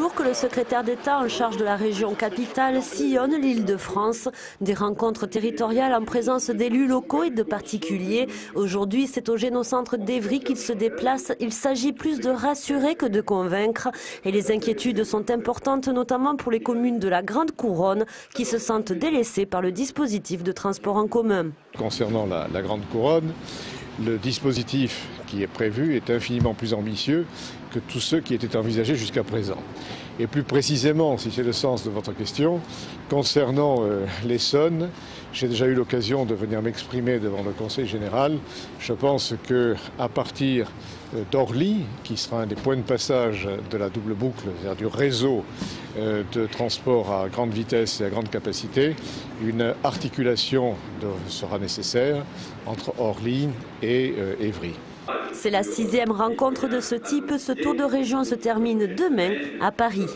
jours que le secrétaire d'État en charge de la région capitale sillonne l'Île-de-France. Des rencontres territoriales en présence d'élus locaux et de particuliers. Aujourd'hui, c'est au génocentre d'Évry qu'il se déplace. Il s'agit plus de rassurer que de convaincre. Et les inquiétudes sont importantes, notamment pour les communes de la Grande Couronne, qui se sentent délaissées par le dispositif de transport en commun. Concernant la Grande Couronne, le dispositif qui est prévu est infiniment plus ambitieux que tous ceux qui étaient envisagés jusqu'à présent. Et plus précisément, si c'est le sens de votre question, concernant l'Essonne, j'ai déjà eu l'occasion de venir m'exprimer devant le Conseil général. Je pense qu'à partir d'Orly, qui sera un des points de passage de la double boucle, c'est-à-dire du réseau de transport à grande vitesse et à grande capacité, une articulation sera nécessaire entre Orly et Évry. C'est la 6e rencontre de ce type. Ce tour de région se termine demain à Paris.